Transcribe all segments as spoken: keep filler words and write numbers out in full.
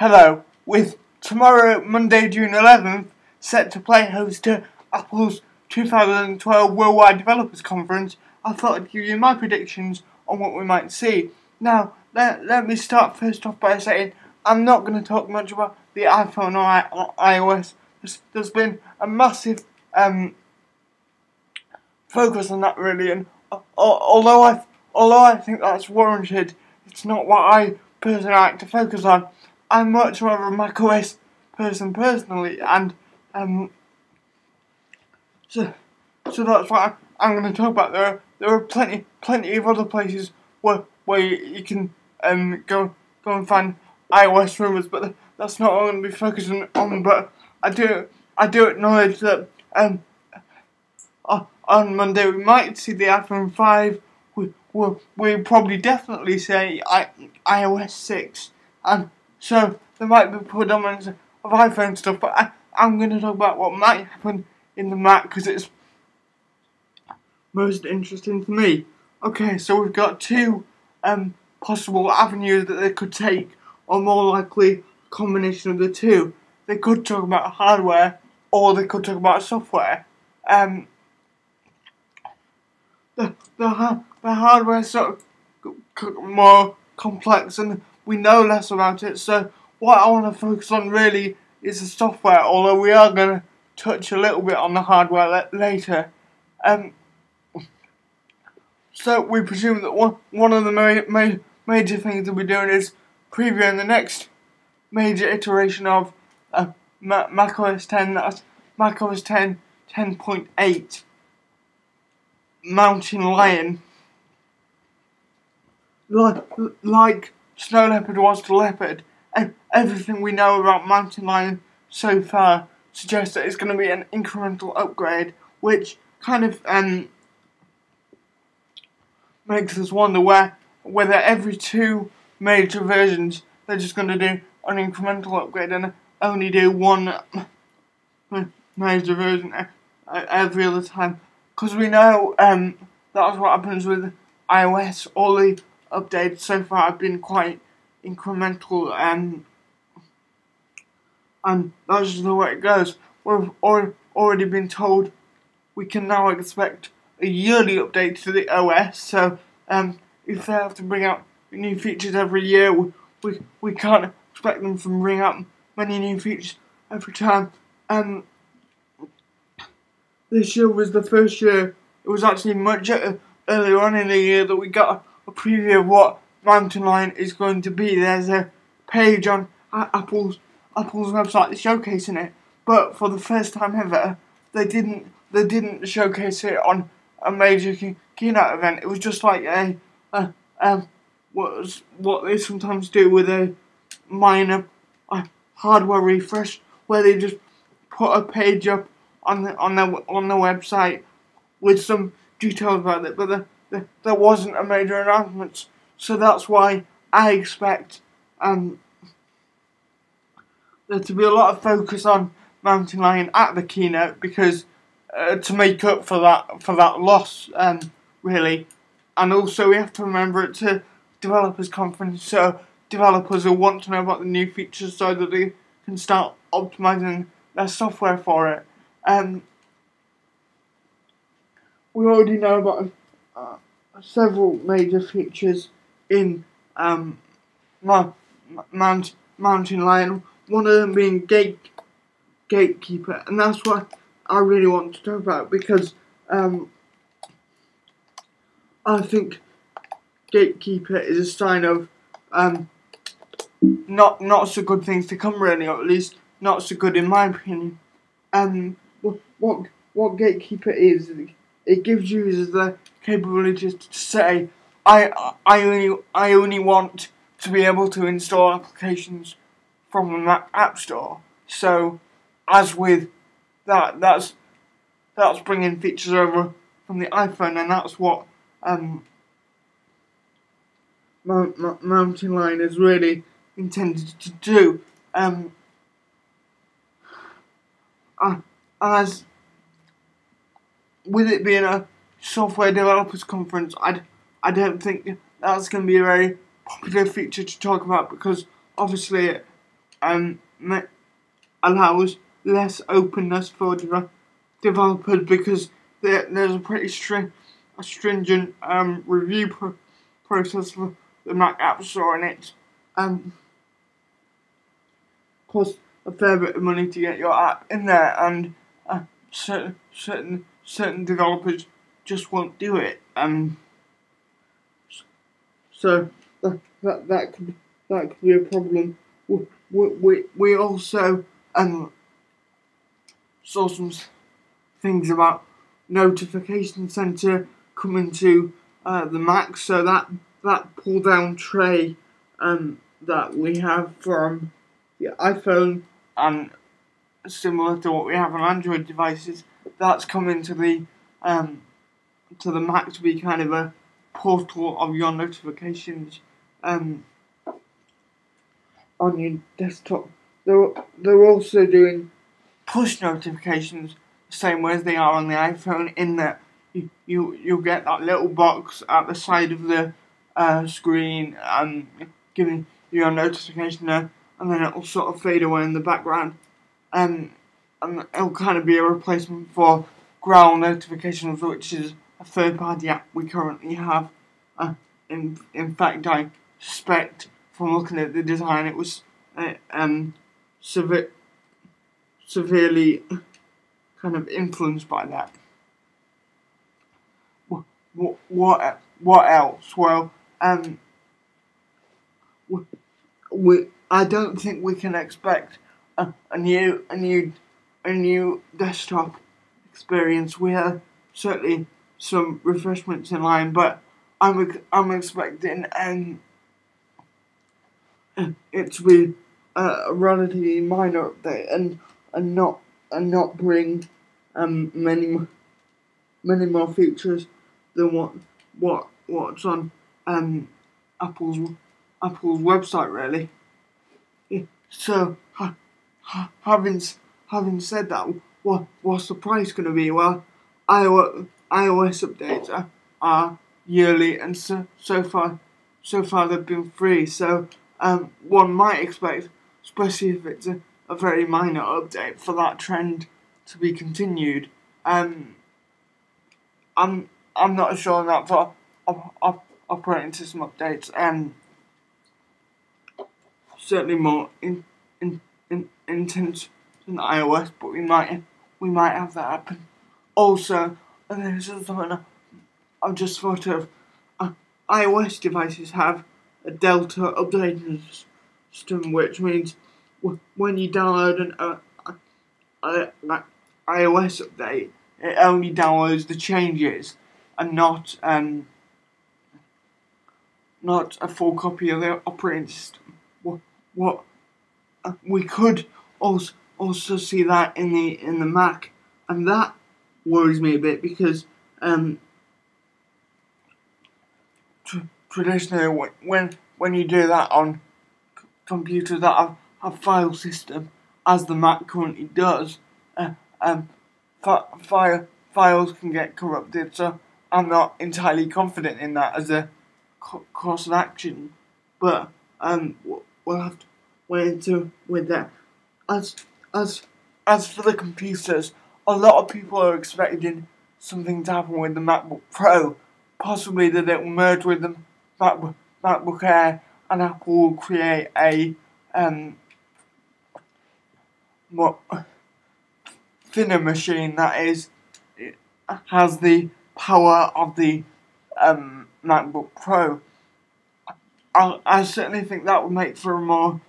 Hello, with tomorrow, Monday, June eleventh, set to play host to Apple's two thousand twelve Worldwide Developers Conference, I thought I'd give you my predictions on what we might see. Now, let, let me start first off by saying I'm not going to talk much about the iPhone or, I, or iOS. There's, there's been a massive um, focus on that really, and uh, although, I, although I think that's warranted, it's not what I personally like to focus on. I'm much more of a macOS person personally, and um, so so that's what I'm going to talk about. There are, there are plenty plenty of other places where where you can um go go and find iOS rumors, but that's not what I'm going to be focusing on. But I do I do acknowledge that um on Monday we might see the iPhone five. We we'll, we'll probably definitely see I, iOS six, and so there might be predominance of iPhone stuff, but I, I'm going to talk about what might happen in the Mac because it's most interesting to me. Okay, so we've got two um, possible avenues that they could take, or more likely combination of the two. They could talk about hardware, or they could talk about software. Um, the the the hardware is sort of more complex and we know less about it, so what I want to focus on really is the software, although we are going to touch a little bit on the hardware later. Um, so we presume that one, one of the ma ma major things that we're doing is previewing the next major iteration of uh, Mac O S ten, that's Mac O S ten ten point eight, Mountain Lion. Like, like Snow Leopard was to Leopard, and everything we know about Mountain Lion so far suggests that it's going to be an incremental upgrade, which kind of um, makes us wonder where, whether every two major versions they're just going to do an incremental upgrade and only do one major version every other time, because we know um, that's what happens with iOS. All the updates so far have been quite incremental, um, and that's just the way it goes. We've already been told we can now expect a yearly update to the O S, so um, if they have to bring out new features every year, we, we, we can't expect them to bring out many new features every time. Um, this year was the first year, it was actually much earlier on in the year that we got a preview of what Mountain Lion is going to be. There's a page on Apple's Apple's website showcasing it, but for the first time ever, they didn't they didn't showcase it on a major key keynote event. It was just like a, a um what what they sometimes do with a minor uh, hardware refresh, where they just put a page up on the on their on the website with some details about it, but the there wasn't a major announcement, so that's why I expect um, there to be a lot of focus on Mountain Lion at the keynote, because uh, to make up for that for that loss, um, really, and also we have to remember it's a developers conference, so developers will want to know about the new features so that they can start optimizing their software for it. Um, we already know about Uh, several major features in um, Mount, Mount, Mountain Lion, one of them being gate, Gatekeeper, and that's what I really want to talk about, because um, I think Gatekeeper is a sign of um, not not so good things to come really, or at least not so good in my opinion. Um, what, what, what Gatekeeper is, it gives users the capability to say, I I only I only want to be able to install applications from the Mac App Store. So, as with that, that's that's bringing features over from the iPhone, and that's what um, Mountain Lion is really intended to do. Um, as with it being a software developers conference, I, I don't think that's going to be a very popular feature to talk about, because obviously it um, allows less openness for de developers because there, there's a pretty stri a stringent um, review pro process for the Mac App Store, and it um, costs a fair bit of money to get your app in there, and uh, certain certain certain developers just won't do it. Um, so that that that could that could be a problem. We we we also um saw some things about Notification Center coming to uh, the Mac, so that that pull down tray um that we have from the iPhone and similar to what we have on Android devices, that's coming to the um to the Mac to be kind of a portal of your notifications um on your desktop. They're they're also doing push notifications the same way as they are on the iPhone, in that you you you'll get that little box at the side of the uh, screen and um, giving you a notification there, and then it'll sort of fade away in the background, um, and it'll kind of be a replacement for Growl notifications, which is a third-party app we currently have. Uh, in in fact, I suspect, from looking at the design, it was uh, um severe, severely kind of influenced by that. What what what, what else? Well, um, we I don't think we can expect a, a new a new a new desktop experience. We have certainly some refreshments in line, but I'm I'm expecting and. Um, it to be uh, a relatively minor update, and and not and not bring um many many more features than what what what's on um Apple's Apple's website really. Yeah. So ha, ha, having having said that, what what's the price going to be? Well, iOS updates are, are yearly, and so so far so far they've been free. So Um, one might expect, especially if it's a, a very minor update, for that trend to be continued. Um, I'm I'm not sure on that for op op operating system updates. Um, certainly more in, in, in, intense than iOS, but we might we might have that happen. Also, and this is something I've just thought of. Uh, iOS devices have a Delta updating system, which means when you download an uh, uh, uh, iOS update, it only downloads the changes and not um, not a full copy of the operating system. What, what uh, we could also also see that in the in the Mac, and that worries me a bit because um. Traditionally, when when you do that on c computers that have a file system, as the Mac currently does, uh, um, file files can get corrupted. So I'm not entirely confident in that as a co course of action, but um, we'll have to wait into with that. As as as for the computers, a lot of people are expecting something to happen with the MacBook Pro, possibly that it will merge with them. MacBook, MacBook Air, and Apple will create a um, more thinner machine that is it has the power of the um, MacBook Pro. I, I certainly think that would make for a more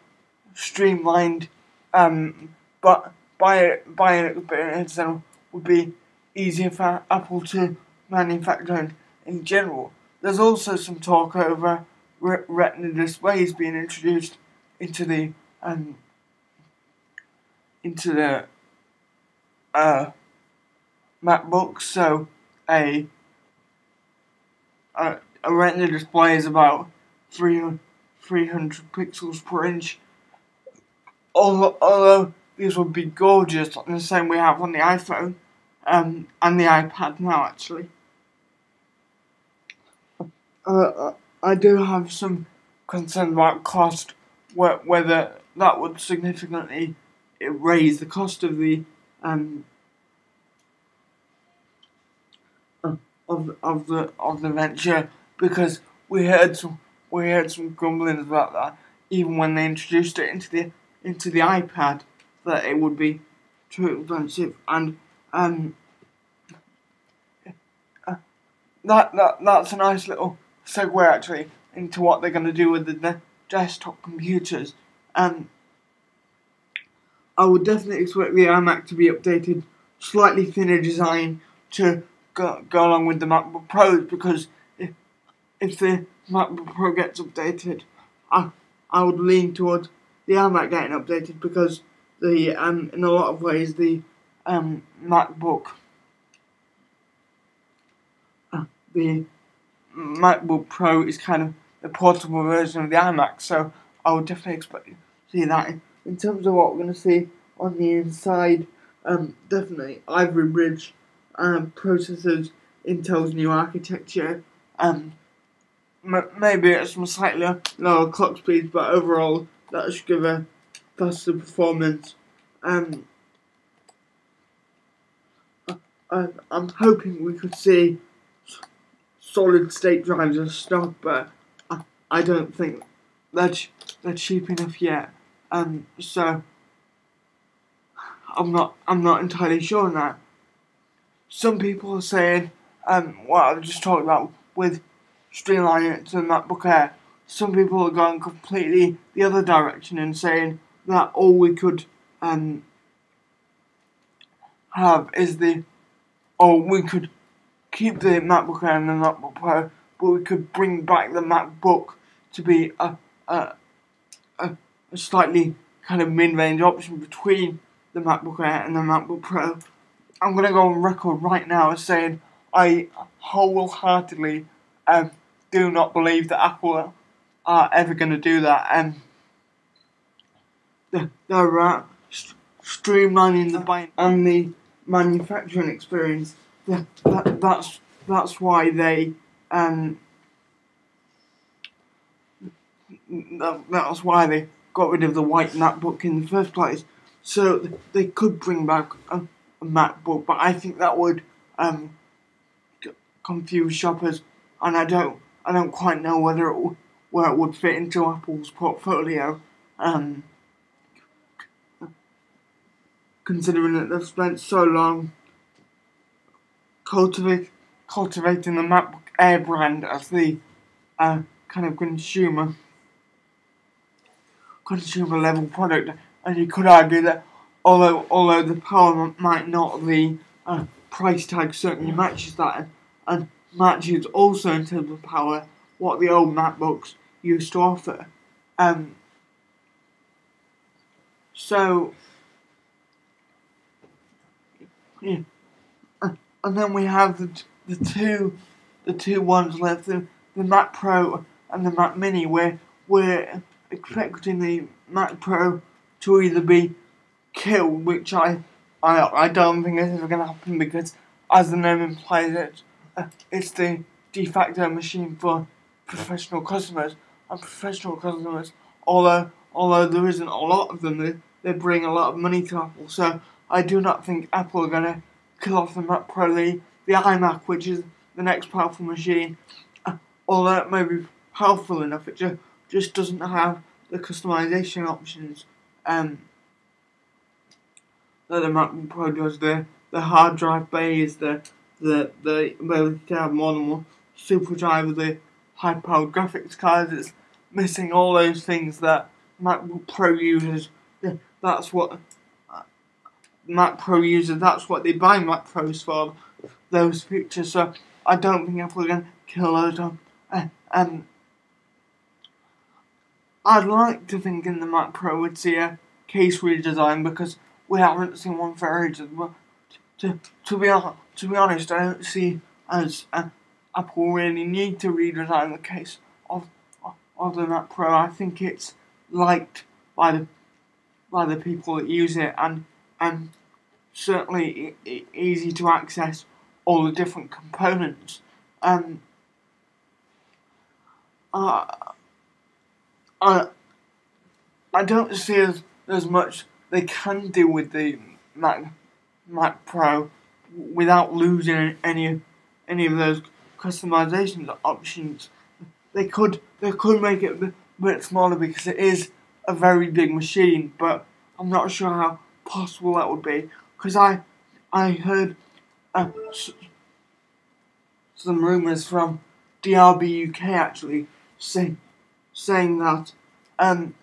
streamlined um, but buy buying experience, and would be easier for Apple to manufacture in, in general. There's also some talk over re retina displays being introduced into the um, into the uh, MacBook. So a, a a retina display is about three hundred pixels per inch. Although, although these would be gorgeous, like the same we have on the iPhone um, and the iPad now, actually. Uh, I do have some concern about cost, whether that would significantly raise the cost of the um, of of the of the venture, because we heard some we heard some grumblings about that even when they introduced it into the into the iPad, that it would be too expensive, and um uh, that that that's a nice little segue actually into what they're going to do with the de desktop computers. Um, I would definitely expect the iMac to be updated, slightly thinner design to go, go along with the MacBook Pros, because if, if the MacBook Pro gets updated, I I would lean towards the iMac getting updated, because the um in a lot of ways the um MacBook uh, the MacBook Pro is kind of the portable version of the iMac, so I would definitely expect to see that. In terms of what we're going to see on the inside, um, definitely Ivy Bridge um, processors, Intel's new architecture, um, m maybe at some slightly lower clock speeds, but overall that should give a faster performance. Um, I, I, I'm hoping we could see solid state drives and stuff, but I, I don't think they're, ch they're cheap enough yet. Um, so I'm not I'm not entirely sure on that. Some people are saying um, what I was just talking about with streamlining it to the MacBook Air. Some people are going completely the other direction and saying that all we could um, have is the, or we could keep the MacBook Air and the MacBook Pro, but we could bring back the MacBook to be a a, a, a slightly kind of mid-range option between the MacBook Air and the MacBook Pro. I'm going to go on record right now as saying I wholeheartedly um, do not believe that Apple are ever going to do that. Um, they're, they're uh, st streamlining the buying and the manufacturing experience. That, that, that's that's why they um that, that's why they got rid of the white MacBook in the first place. So th they could bring back a, a MacBook, but I think that would um c confuse shoppers, and I don't I don't quite know whether it where it would fit into Apple's portfolio. Um, considering that they've spent so long Cultivate, cultivating the MacBook Air brand as the uh, kind of consumer consumer level product, and you could argue that although although the power might not, the uh, price tag certainly matches that, and, and matches also in terms of power what the old MacBooks used to offer. Um, so yeah. And then we have the the two the two ones left, the, the Mac Pro and the Mac Mini, where we're expecting the Mac Pro to either be killed, which I I, I don't think is ever going to happen, because as the name implies, it uh, it's the de facto machine for professional customers, and professional customers, although although there isn't a lot of them, they, they bring a lot of money to Apple. So I do not think Apple are going to kill off the Mac Pro, the, the iMac, which is the next powerful machine. Uh, although it may be powerful enough, it ju just doesn't have the customization options um, that the MacBook Pro does. The the hard drive bays, the the the ability to have more than one super drive, the high-powered graphics cards. It's missing all those things that MacBook Pro users. That's what. Mac Pro users, that's what they buy Mac Pros for, those features. So I don't think Apple are going to kill those off. Uh, um, I'd like to think in the Mac Pro we'd see a case redesign, because we haven't seen one for ages. But to to be to be honest, I don't see as uh, Apple really need to redesign the case of of the Mac Pro. I think it's liked by the by the people that use it, and and certainly e easy to access all the different components. Um, uh, I, I don't see as, as much they can do with the Mac Mac Pro without losing any any of those customization options. They could they could make it a bit smaller because it is a very big machine, but I'm not sure how possible that would be. Because I I heard uh, some rumours from D R B U K actually say, saying that um,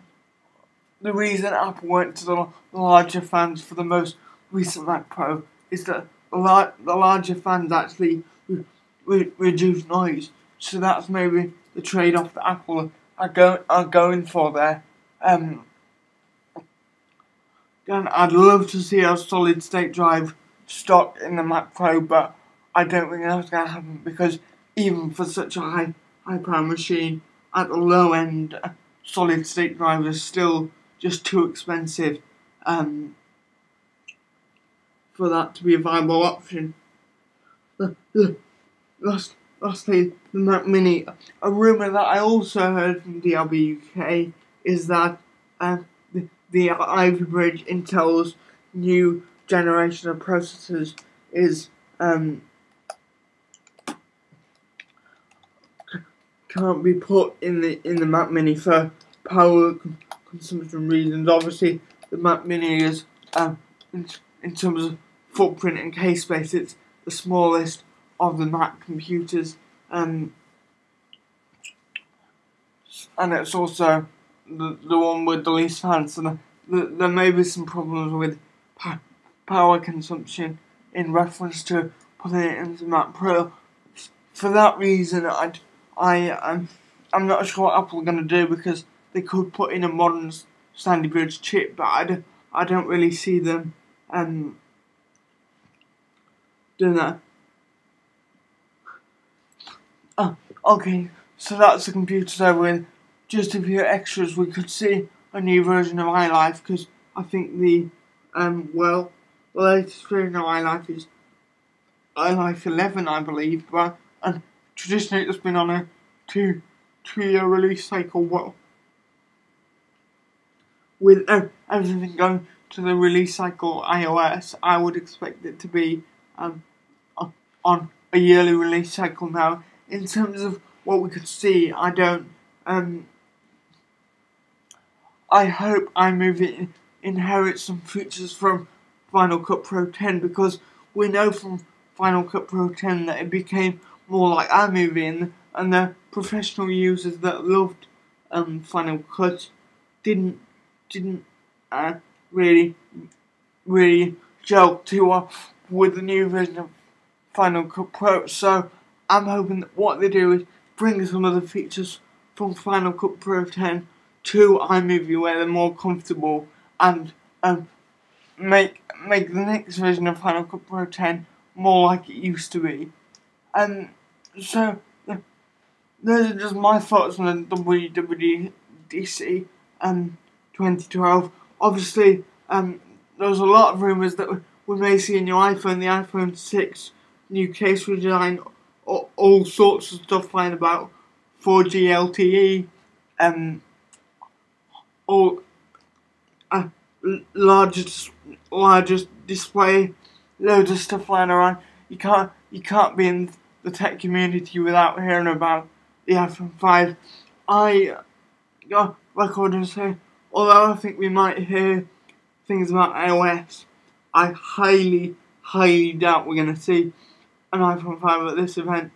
the reason Apple went to the larger fans for the most recent Mac Pro is that the, lar the larger fans actually re re reduce noise. So that's maybe the trade-off that Apple are, go are going for there. Um, and I'd love to see a solid-state drive stock in the Mac Pro, but I don't think that's going to happen because even for such a high, high power machine, at the low end, uh, solid-state drives are still just too expensive um, for that to be a viable option. Last, lastly, the Mac Mini. A rumour that I also heard from D R B U K is that uh, the, the Ivy Bridge, Intel's new generation of processors, is um, can't be put in the in the Mac Mini for power consumption reasons. Obviously, the Mac Mini is um, in, in terms of footprint and case space, it's the smallest of the Mac computers, um, and it's also the the one with the least fans. So the, the, there may be some problems with pa power consumption in reference to putting it into Mac Pro. For that reason, I'd. I um, I'm not sure what Apple are going to do because they could put in a modern Sandy Bridge chip, but I don't, I don't really see them um, doing that. Oh, okay, so that's the computer there with just a few extras. We could see a new version of iLife because I think the um well the latest version of iLife is iLife eleven, I believe, but and. Traditionally, it's been on a two, two-year release cycle. Well, with everything going to the release cycle iOS, I would expect it to be um, on a yearly release cycle now. In terms of what we could see, I don't. Um, I hope iMovie inherits some features from Final Cut Pro ten because we know from Final Cut Pro ten that it became more like iMovie, and, and the professional users that loved um, Final Cut didn't didn't uh, really really gel too well with the new version of Final Cut Pro. So I'm hoping that what they do is bring some of the features from Final Cut Pro ten to iMovie where they're more comfortable, and um, make make the next version of Final Cut Pro ten more like it used to be. Um, so, uh, those are just my thoughts on the W W D C um, twenty twelve. Obviously, um, there was a lot of rumours that we may see a new iPhone, the iPhone six, new case redesign, all, all sorts of stuff flying about, four G L T E, um, all uh, largest, largest display, loads of stuff flying around. You can't, you can't be in the tech community without hearing about the iPhone five. I, uh, like I would say, although I think we might hear things about iOS, I highly, highly doubt we're going to see an iPhone five at this event.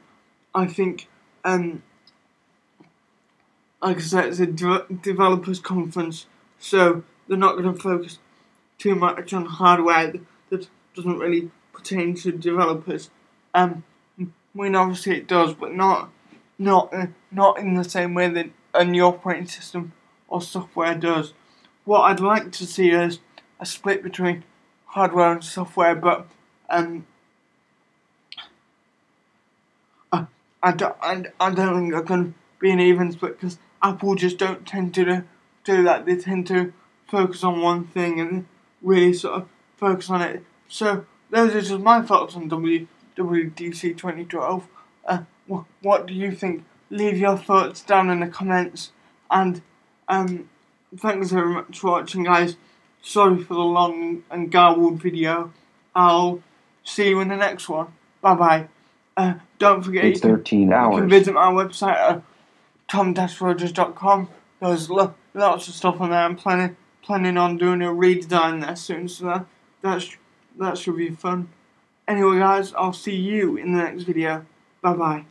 I think, um, like I said, it's a de developers conference, so they're not going to focus too much on hardware that, that doesn't really pertain to developers. Um, I mean, obviously it does, but not, not, uh, not in the same way that a new operating system or software does. What I'd like to see is a split between hardware and software, but um, I, I don't, I, I don't think there can be an even split because Apple just don't tend to do, do that. They tend to focus on one thing and really sort of focus on it. So those are just my thoughts on W. W W D C twenty twelve. Uh, wh what do you think? Leave your thoughts down in the comments, and um, thanks very much for watching, guys. Sorry for the long and garbled video. I'll see you in the next one. Bye bye. Uh, don't forget it's you can, thirteen hours. You can visit my website at Tom Rogers dot com. There's lo lots of stuff on there. I'm planning planning on doing a redesign there soon, so that that's, that should be fun. Anyway, guys, I'll see you in the next video. Bye bye.